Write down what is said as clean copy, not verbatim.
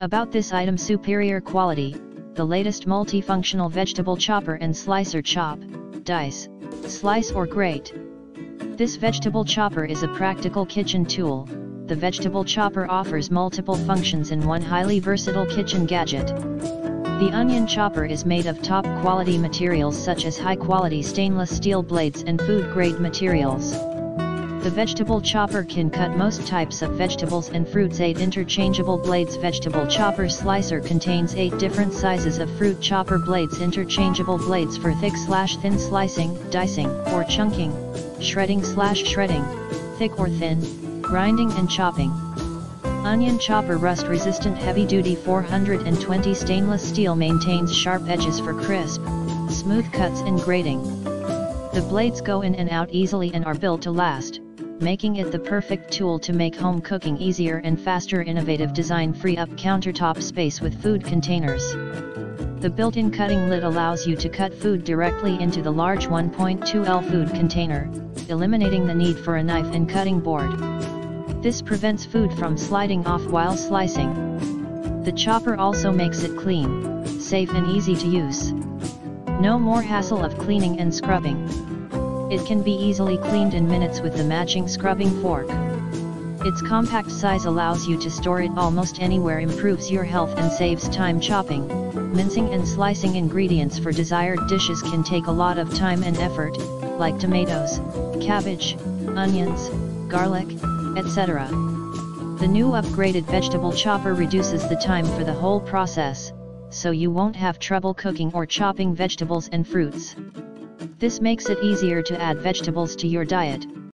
About this item: superior quality, the latest multifunctional vegetable chopper and slicer. Chop, dice, slice or grate. This vegetable chopper is a practical kitchen tool. The vegetable chopper offers multiple functions in one highly versatile kitchen gadget. The onion chopper is made of top quality materials such as high quality stainless steel blades and food grade materials. The vegetable chopper can cut most types of vegetables and fruits. 8 interchangeable blades. Vegetable chopper slicer contains 8 different sizes of fruit chopper blades. Interchangeable blades for thick/thin slicing, dicing or chunking, shredding/shredding, thick or thin, grinding and chopping. Onion chopper rust resistant heavy duty 420 stainless steel, maintains sharp edges for crisp, smooth cuts and grating. The blades go in and out easily and are built to last, making it the perfect tool to make home cooking easier and faster. Innovative design. Free up countertop space with food containers. The built-in cutting lid allows you to cut food directly into the large 1.2L food container, eliminating the need for a knife and cutting board. This prevents food from sliding off while slicing. The chopper also makes it clean, safe and easy to use. No more hassle of cleaning and scrubbing. It can be easily cleaned in minutes with the matching scrubbing fork. Its compact size allows you to store it almost anywhere, improves your health and saves time. Chopping, mincing and slicing ingredients for desired dishes can take a lot of time and effort, like tomatoes, cabbage, onions, garlic, etc. The new upgraded vegetable chopper reduces the time for the whole process, so you won't have trouble cooking or chopping vegetables and fruits. This makes it easier to add vegetables to your diet,